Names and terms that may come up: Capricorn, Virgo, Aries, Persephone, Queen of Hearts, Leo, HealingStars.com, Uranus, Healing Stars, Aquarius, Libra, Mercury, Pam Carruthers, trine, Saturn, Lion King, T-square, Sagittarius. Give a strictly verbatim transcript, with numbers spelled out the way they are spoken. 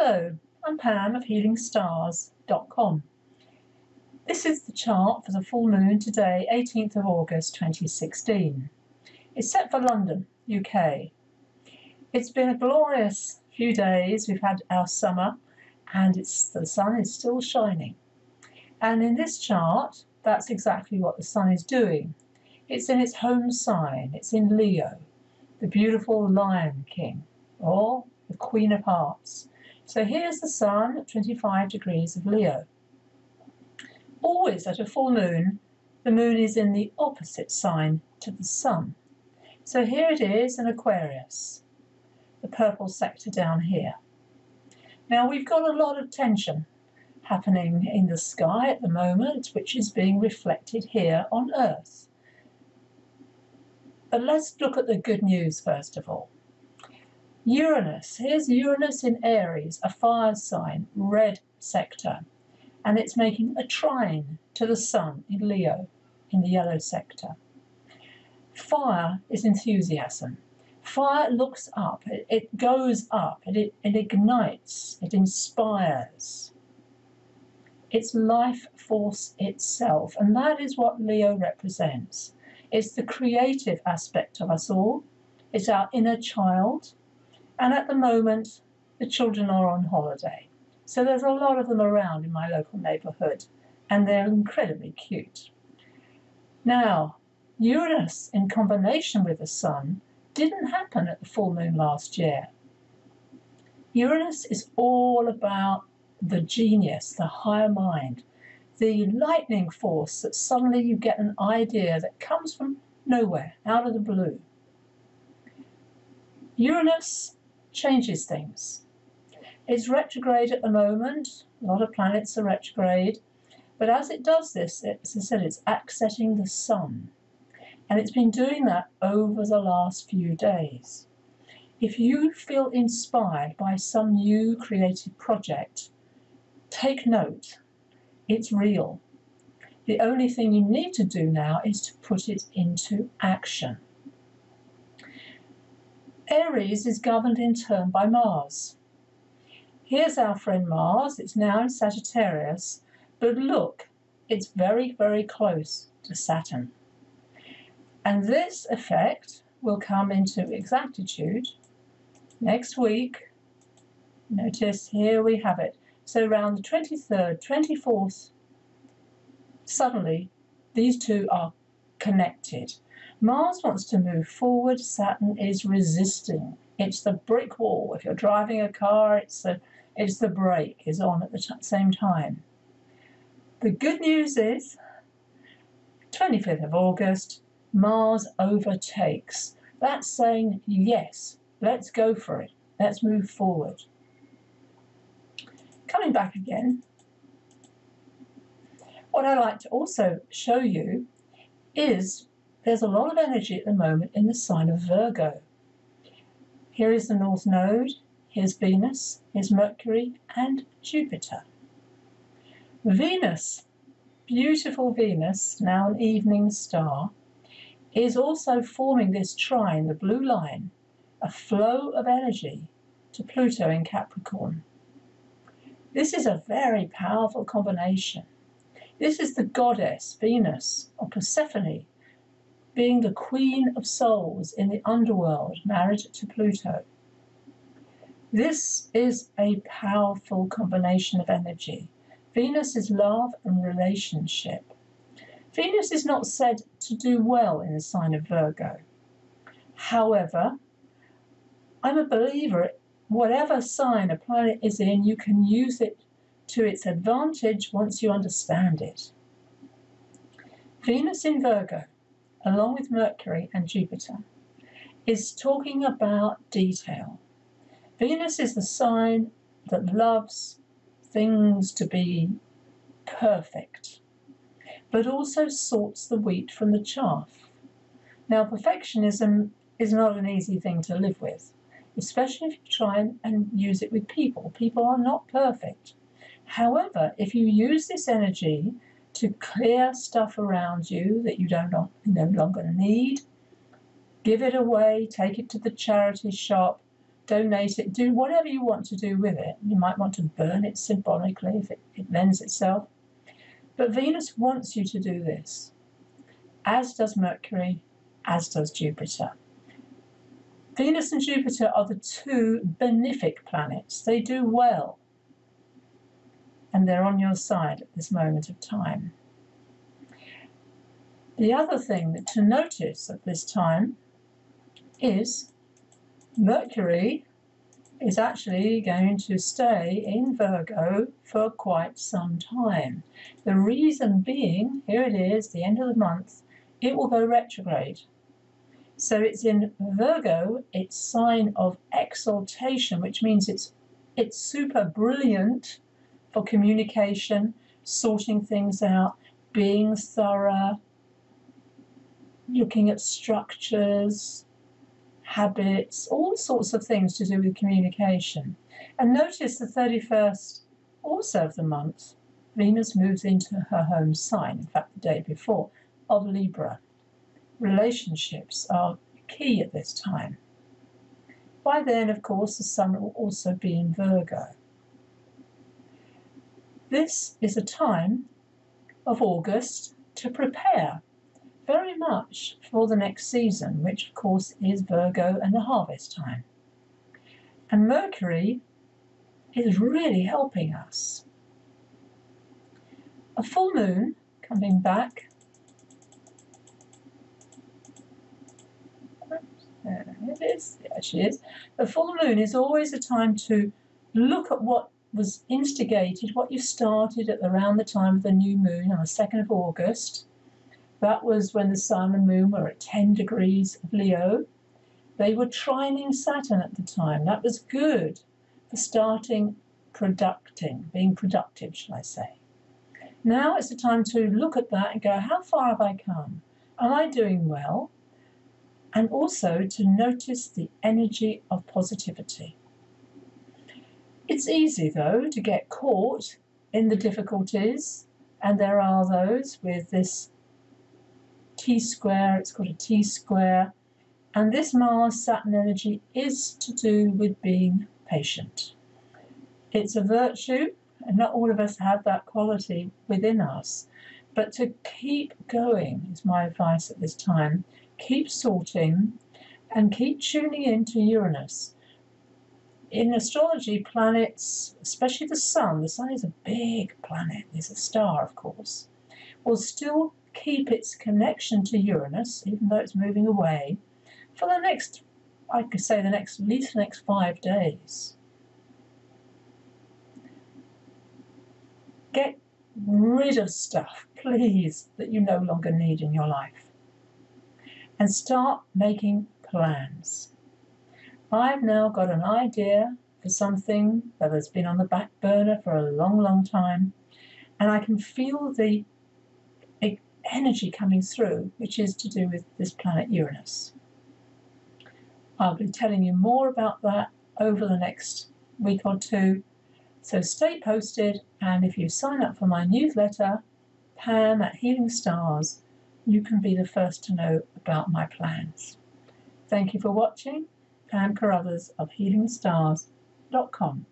Hello, I'm Pam of Healing Stars dot com. This is the chart for the full moon today, eighteenth of August twenty sixteen. It's set for London, U K. It's been a glorious few days. We've had our summer and it's, the sun is still shining. And in this chart, that's exactly what the sun is doing. It's in its home sign. It's in Leo, the beautiful Lion King, or the Queen of Hearts. So here's the sun at twenty-five degrees of Leo. Always at a full moon, the moon is in the opposite sign to the sun. So here it is in Aquarius, the purple sector down here. Now we've got a lot of tension happening in the sky at the moment, which is being reflected here on Earth. But let's look at the good news first of all. Uranus. Here's Uranus in Aries, a fire sign, red sector, and it's making a trine to the sun in Leo, in the yellow sector. Fire is enthusiasm. Fire looks up, it, it goes up, it, it, it ignites, it inspires. It's life force itself, and that is what Leo represents. It's the creative aspect of us all. It's our inner child. And at the moment, the children are on holiday. So there's a lot of them around in my local neighbourhood, and they're incredibly cute. Now, Uranus in combination with the sun didn't happen at the full moon last year. Uranus is all about the genius, the higher mind, the lightning force that suddenly you get an idea that comes from nowhere, out of the blue. Uranus changes things. It's retrograde at the moment. A lot of planets are retrograde. But as it does this, it, as I said, it's accenting the sun. And it's been doing that over the last few days. If you feel inspired by some new creative project, take note. It's real. The only thing you need to do now is to put it into action. Aries is governed in turn by Mars. Here's our friend Mars. It's now in Sagittarius, but look, it's very, very close to Saturn. And this effect will come into exactitude next week. Notice here we have it. So around the twenty-third, twenty-fourth, suddenly these two are connected. Mars wants to move forward, Saturn is resisting. It's the brick wall. If you're driving a car, it's the, it's the brake is on at the t same time. The good news is, twenty-fifth of August, Mars overtakes. That's saying, yes, let's go for it. Let's move forward. Coming back again, what I'd like to also show you is there's a lot of energy at the moment in the sign of Virgo. Here is the North Node, here's Venus, here's Mercury and Jupiter. Venus, beautiful Venus, now an evening star, is also forming this trine, the blue line, a flow of energy to Pluto in Capricorn. This is a very powerful combination. This is the goddess Venus, or Persephone, being the queen of souls in the underworld, married to Pluto. This is a powerful combination of energy. Venus is love and relationship. Venus is not said to do well in the sign of Virgo. However, I'm a believer, whatever sign a planet is in, you can use it to its advantage once you understand it. Venus in Virgo, along with Mercury and Jupiter, is talking about detail. Venus is the sign that loves things to be perfect, but also sorts the wheat from the chaff. Now, perfectionism is not an easy thing to live with, especially if you try and, and use it with people. People are not perfect. However, if you use this energy to clear stuff around you that you don't you no longer need, give it away, take it to the charity shop, donate it, do whatever you want to do with it. You might want to burn it symbolically if it, it lends itself. But Venus wants you to do this, as does Mercury, as does Jupiter. Venus and Jupiter are the two benefic planets. They do well, and they're on your side at this moment of time. The other thing that to notice at this time is Mercury is actually going to stay in Virgo for quite some time. The reason being, here it is, the end of the month, it will go retrograde. So it's in Virgo, its sign of exaltation, which means it's, it's super brilliant for communication, sorting things out, being thorough, looking at structures, habits, all sorts of things to do with communication. And notice the thirty-first also of the month, Venus moves into her home sign, in fact the day before, of Libra. Relationships are key at this time. By then, of course, the sun will also be in Virgo. This is a time of August to prepare very much for the next season, which of course is Virgo and the harvest time. And Mercury is really helping us. A full moon coming back. Oops, there it is. There she is. A full moon is always a time to look at what was instigated, what you started at around the time of the new moon on the second of August. That was when the Sun and Moon were at ten degrees of Leo. They were trining Saturn at the time. That was good for starting producting, being productive, shall I say. Now it's the time to look at that and go, how far have I come? Am I doing well? And also to notice the energy of positivity. It's easy, though, to get caught in the difficulties, and there are those with this T-square, it's called a T-square, and this Mars-Saturn energy is to do with being patient. It's a virtue, and not all of us have that quality within us, but to keep going is my advice at this time. Keep sorting and keep tuning in to Uranus. In astrology, planets, especially the Sun, the Sun is a big planet, it's a star of course, will still keep its connection to Uranus, even though it's moving away, for the next, I could say, the next, at least the next five days. Get rid of stuff, please, that you no longer need in your life. And start making plans. I've now got an idea for something that has been on the back burner for a long, long time, and I can feel the energy coming through, which is to do with this planet Uranus. I'll be telling you more about that over the next week or two, so stay posted, and if you sign up for my newsletter, Pam at Healing Stars, you can be the first to know about my plans. Thank you for watching. Pam Carruthers of Healing Stars dot com.